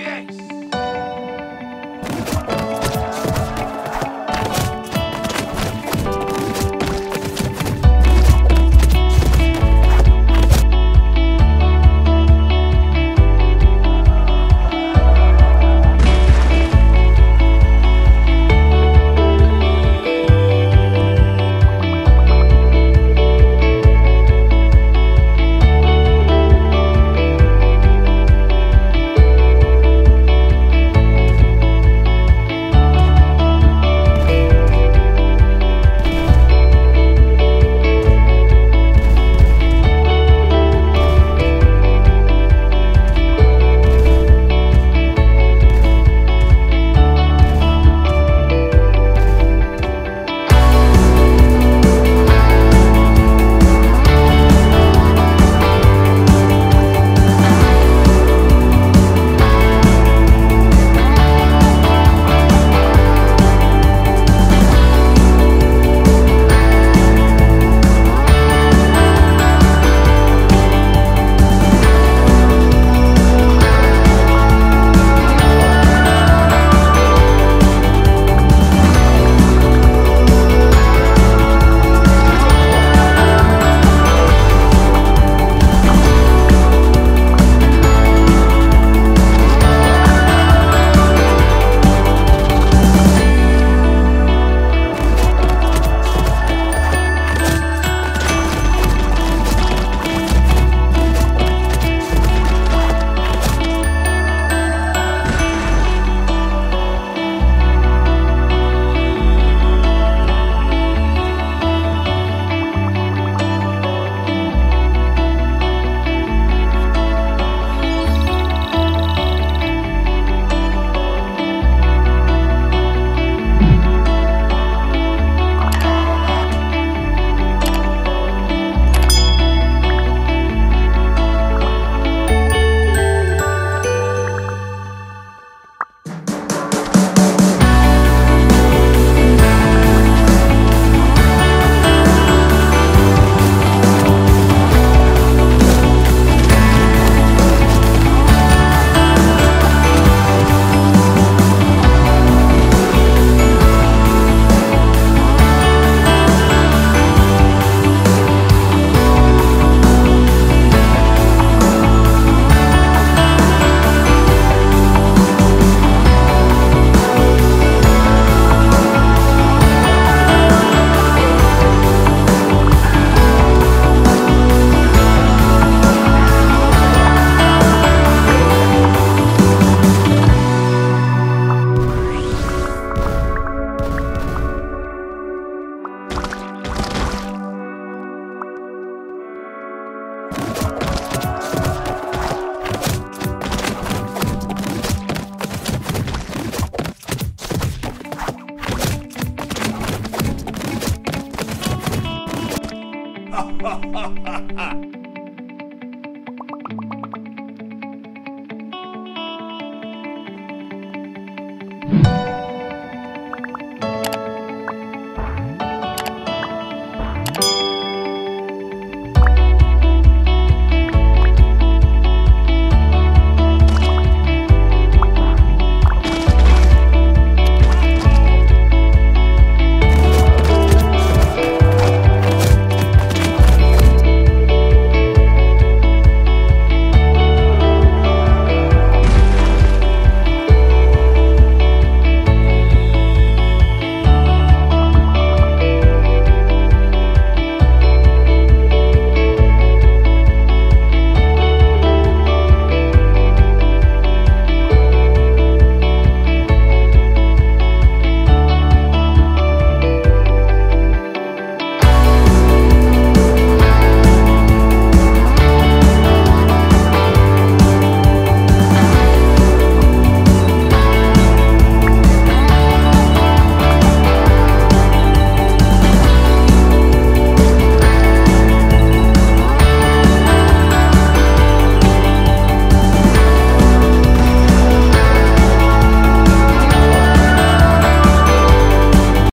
Yes.